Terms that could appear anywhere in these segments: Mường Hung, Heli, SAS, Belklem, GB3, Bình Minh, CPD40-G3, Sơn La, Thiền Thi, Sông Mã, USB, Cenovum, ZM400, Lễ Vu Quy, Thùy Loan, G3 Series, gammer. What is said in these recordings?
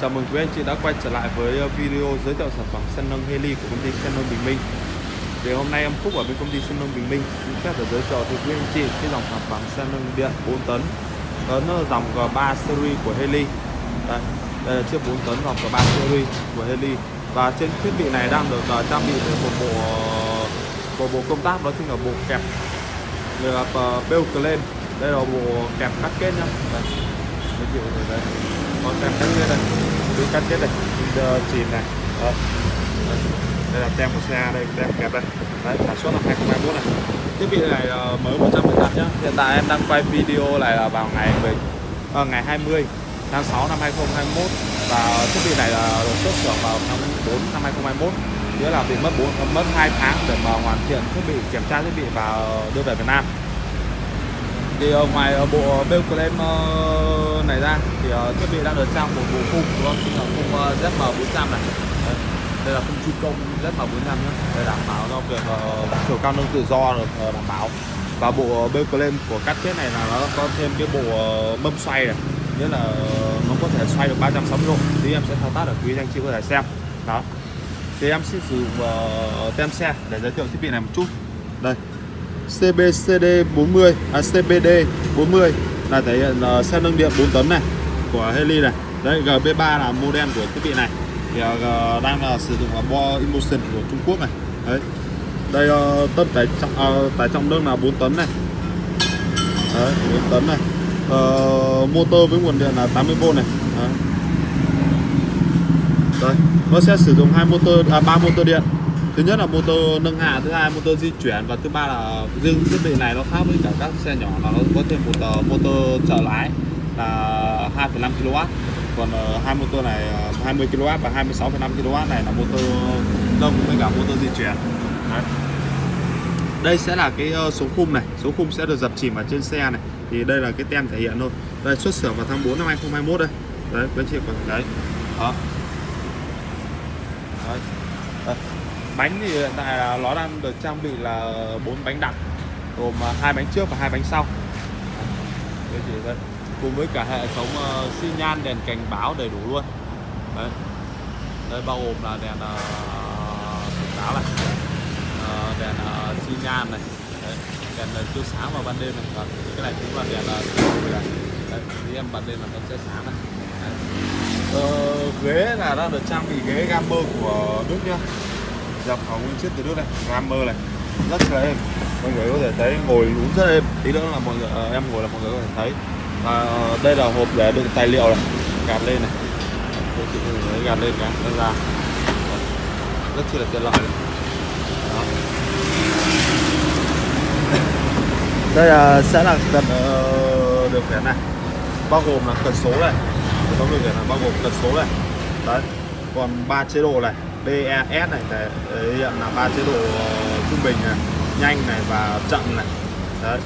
Chào mừng quý anh chị đã quay trở lại với video giới thiệu sản phẩm xăng nâng Heli của công ty Cenovum Bình Minh. Thì hôm nay em Phúc ở bên công ty Cenovum Bình Minh xin phép để giới thiệu tới quý anh chị cái dòng sản phẩm xăng nâng điện 4 tấn dòng G3 series của Heli. Đây là chiếc 4 tấn dòng G3 series của Heli. Và trên thiết bị này đang được trang bị một bộ công tác, đó chính là bộ kẹp Belklem. Đây là bộ kẹp cắt kết nhá. Đây. Con tem cắt kết đây, cái cắt kết này, chìm này, đây là tem của xe đây, tem kẹp đây, đấy, sản xuất năm 2021 này. Thiết bị này mới 100% nhá. Hiện tại em đang quay video này là vào ngày 20/6/2021 và thiết bị này là được xuất xưởng vào tháng 4/2021, nghĩa là mình mất 2 tháng để mà hoàn thiện thiết bị, kiểm tra thiết bị và đưa về Việt Nam. Thì ngoài bộ Belklem này ra thì thiết bị đang được trang một bộ khung, đó chính là khung ZM400 này. Đây là khung chuyên công ZM400 nhé, để đảm bảo cho việc chiều cao nâng tự do được đảm bảo. Và bộ Belklem của cắt kết này là nó có thêm cái bộ mâm xoay này, nghĩa là nó có thể xoay được 360 độ. Thì em sẽ thao tác ở quý anh chị có thể xem. Đó. Thì em sẽ sử dụng tem xe để giới thiệu thiết bị này một chút. Đây. CPD40 là thể hiện xe nâng điện 4 tấn này của Heli này. Đấy, GB3 là model của thiết bị này. Thì đang là sử dụng bo Emotion của Trung Quốc này. Đấy. Đây tấm tải trọng nâng là 4 tấn này. Đấy, 4 tấn này. Motor với nguồn điện là 80V này. Đấy. Đấy, nó sẽ sử dụng 3 motor điện. Thứ nhất là motor nâng hạ, thứ hai motor di chuyển và thứ ba là riêng thiết bị này nó khác với cả các xe nhỏ là nó có thêm một motor trợ lái là 2,5 kW, còn hai motor này 20 kW và 26,5 kW này là motor nâng với cả motor di chuyển. Đấy. Đây sẽ là cái số khung này, số khung sẽ được dập chìm ở trên xe này, thì đây là cái tem thể hiện thôi. Đây xuất xưởng vào tháng 4/2021 đây. Đấy, quý chị có thể thấy. Đó. Đấy. Đấy. Bánh thì hiện tại là nó đang được trang bị là 4 bánh đặc, gồm 2 bánh trước và 2 bánh sau. Đấy, cùng với cả hệ thống xi nhan, đèn cảnh báo đầy đủ luôn. Đấy, đây bao gồm là đèn cảnh báo này, đèn xi nhan này, đấy, đèn chiếu sáng vào ban đêm này, và cái này cũng là đèn này. Đấy, thì em bật lên là nó sẽ sáng này. Ghế là đang được trang bị ghế gammer của Đức nhá, nhập khẩu nguyên chiếc từ Đức này, rammer này, rất là êm, mọi người có thể thấy ngồi uống rất êm. Tí nữa là mọi người em ngồi là mọi người có thể thấy. Và đây là hộp để đựng tài liệu này, gạt lên này, gạt lên cái nó ra, rất chi là tiện lợi. Đó. Đây là sẽ là cần điều khiển này, bao gồm là cần số này, có điều khiển là bao gồm cần số này, đấy, còn 3 chế độ này. DES này thể hiện là 3 chế độ trung bình này, nhanh này và chậm này. Đấy.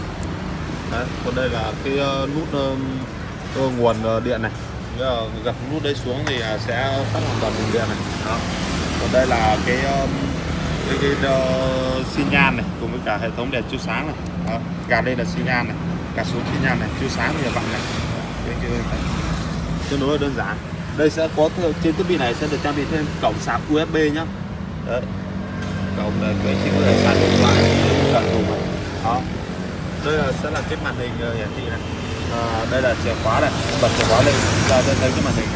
Đấy, còn đây là cái nút nguồn điện này. Nếu gặp nút đây xuống thì sẽ tắt hoàn toàn nguồn điện này. Đó. Còn đây là cái xi nhan này cùng với cả hệ thống đèn chiếu sáng này. Đó. Cả đây là xi nhan này, cả số xi nhan này, chiếu sáng và vặn này. Tương đối đơn giản. Đây sẽ có trên thiết bị này sẽ được trang bị thêm cổng sạc USB nhá. Đấy. Cổng là người chỉ có thể sạc điện thoại cần dùng này. Đó. Đây là sẽ là cái màn hình hiển thị này. Đây là chìa khóa này, bật chìa khóa lên ra đây thấy cái màn hình này.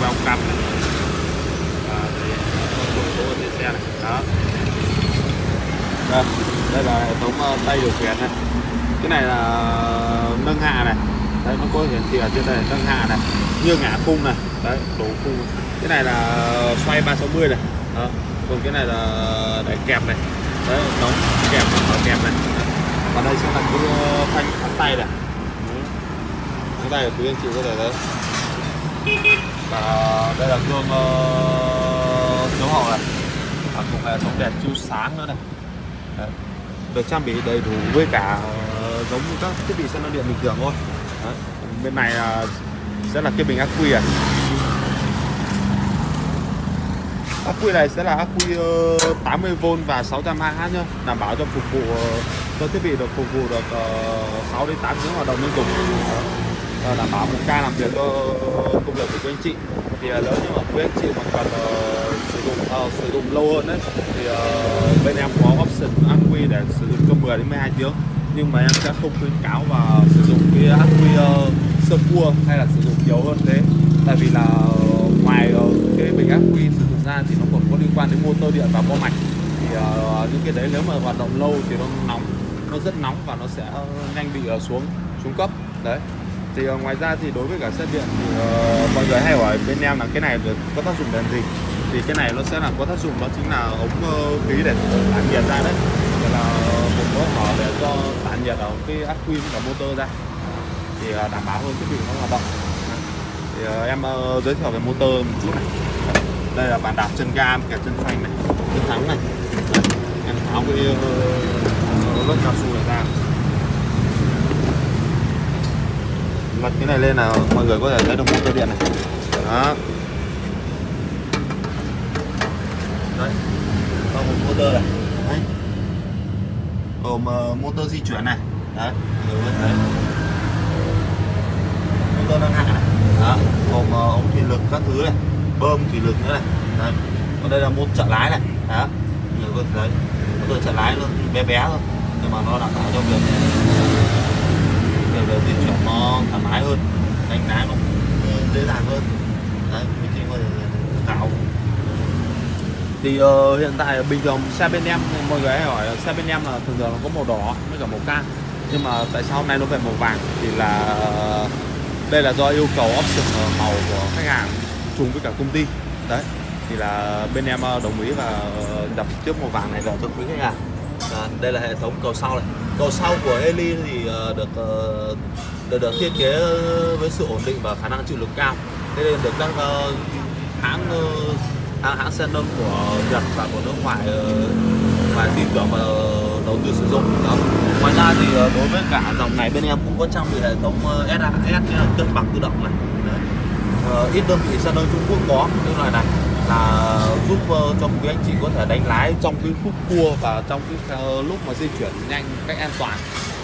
Vào cặp này. Thì xe này. Đó. Đây là hệ thống tay điều khiển này. Cái này là nâng hạ này. Đấy, nó có hiển thị ở trên đây nâng hạ này, nghiêng ngả khung này, đấy, đổ khung. Cái này là xoay 360 này. Đó. Còn cái này là để kẹp này, đấy, đóng kẹp mở kẹp này. Và đây sẽ là cái phanh thắng tay này, thắng tay của quý anh chị có thể thấy. Và đây là gương chiếu hậu này, và cùng hệ thống đèn chiếu sáng nữa này. Đấy. Được trang bị đầy đủ với cả giống như các thiết bị xe nâng điện bình thường thôi. Đấy. Bên này sẽ là cái bình ắc quy này. Ắc quy này sẽ là ắc quy 80V và 600Ah nhá, đảm bảo cho phục vụ Cơ thiết bị được phục vụ được 6 đến 8 tiếng hoạt động liên tục, đảm bảo một ca làm việc công việc của quý anh chị. Thì nếu như mà quý anh chị mà cần sử dụng lâu hơn đấy, thì bên em có option ác quy để sử dụng cho 10 đến 12 tiếng. Nhưng mà em sẽ không khuyến cáo và sử dụng cái ác quy sơ cua hay là sử dụng nhiều hơn thế. Tại vì là ngoài cái bình ác quy sử dụng ra thì nó còn có liên quan đến motor điện và bo mạch. Thì những cái đấy nếu mà hoạt động lâu thì nó nóng, nó rất nóng và nó sẽ nhanh bị xuống cấp đấy. Thì ngoài ra thì đối với cả xe điện thì mọi người hay hỏi bên em là cái này có tác dụng đến gì. Thì cái này nó sẽ là có tác dụng, đó chính là ống khí để tản nhiệt ra đấy, thì là một cái hở để cho tản nhiệt ở cái ắc quy và motor ra, thì đảm bảo hơn thiết bị nó hoạt động. Thì em giới thiệu về motor một chút này. Đây là bàn đạp chân ga kẹp chân phanh này, chân thắng này. Đấy, em tháo cái lớp cao su này ra, lật cái này lên là mọi người có thể thấy được motor điện này. Đó. Đấy, có một motor này. Đấy, gồm motor di chuyển này. Đấy, mọi người thấy motor nâng hạ này. Đó, gồm ống thủy lực các thứ này, bơm thủy lực nữa này. Đấy, còn đây là motor trợ lái này. Đó, mọi người thấy motor trợ lái nó bé thôi, nhưng mà nó đảm bảo cho việc di chuyển nó thoải mái hơn, đánh lái nó dễ dàng hơn. Đấy, mình chỉ có tạo. Thì hiện tại bình thường xe bên em, mọi người hay hỏi xe bên em là thường nó có màu đỏ với cả màu cam, nhưng mà tại sao hôm nay nó về màu vàng? Thì là đây là do yêu cầu option màu của khách hàng trùng với cả công ty. Đấy, thì là bên em đồng ý và nhập tiếp màu vàng này vào cho quý khách hàng. Đây là hệ thống cầu sau này. Cầu sau của Heli thì được thiết kế với sự ổn định và khả năng chịu lực cao. Đây là được các hãng Cenovum của Nhật và của nước ngoài tin tưởng và đầu tư sử dụng. Đó. Ngoài ra thì đối với cả dòng này bên em cũng có trang bị hệ thống SAS cân bằng tự động này. Ít đơn vị xe hơi Trung Quốc có cái loại này, là giúp cho quý anh chị có thể đánh lái trong cái khúc cua và trong cái lúc mà di chuyển nhanh cách an toàn,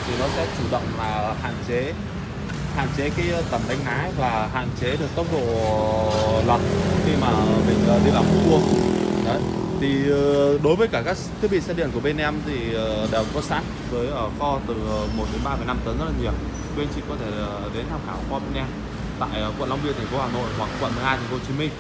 thì nó sẽ chủ động là hạn chế cái tầm đánh lái và hạn chế được tốc độ lật khi mà mình đi vào khúc cua. Đấy, thì đối với cả các thiết bị xe điện của bên em thì đều có sẵn với ở kho từ 1 đến 3,5 tấn rất là nhiều. Quý anh chị có thể đến tham khảo kho bên em tại quận Long Biên, thành phố Hà Nội hoặc quận 12, thành phố Hồ Chí Minh.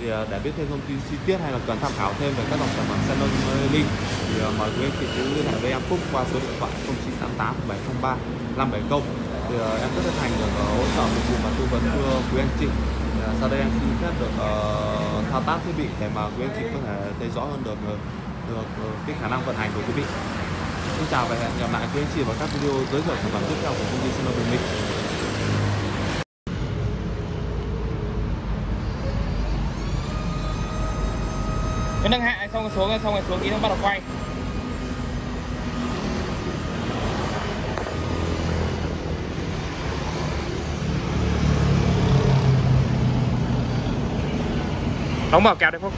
Thì để biết thêm thông tin chi tiết hay là cần tham khảo thêm về các dòng sản phẩm Cenovum Heli thì mời quý anh chị cứ liên hệ với em Phúc qua số điện thoại 0988 703 570. Thì em rất chân thành được hỗ trợ phục vụ và tư vấn cho quý anh chị. Sau đây em xin phép được thao tác thiết bị để mà quý anh chị có thể thấy rõ hơn được cái khả năng vận hành của quý vị. Xin chào và hẹn gặp lại quý anh chị vào các video giới thiệu sản phẩm tiếp theo của công ty Cenovum Bình Minh. Cứ nâng hạ xong rồi xuống tí nó bắt đầu quay. Đóng mở kẹo đấy Phúc.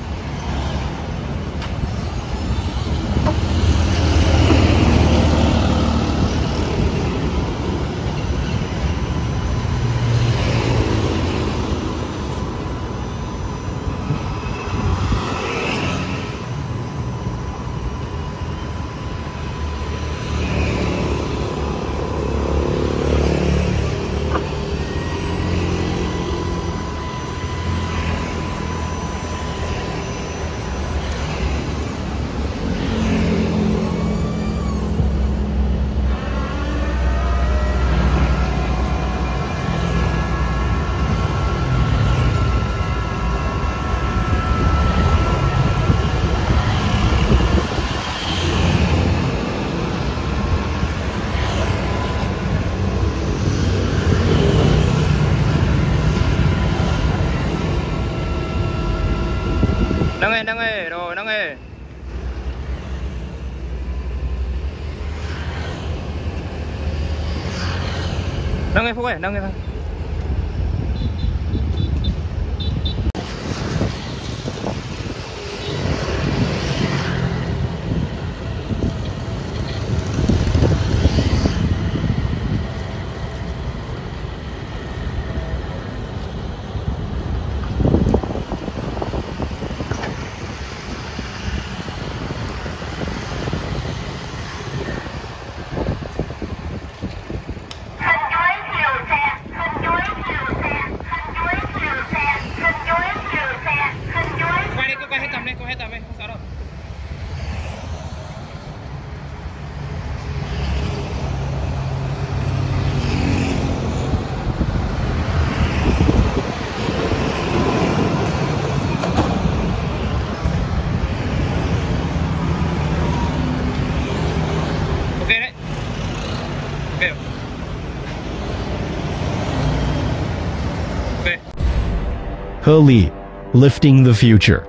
Nâng ơi, Phúc ơi, nâng ơi thôi. Heli, lifting the future.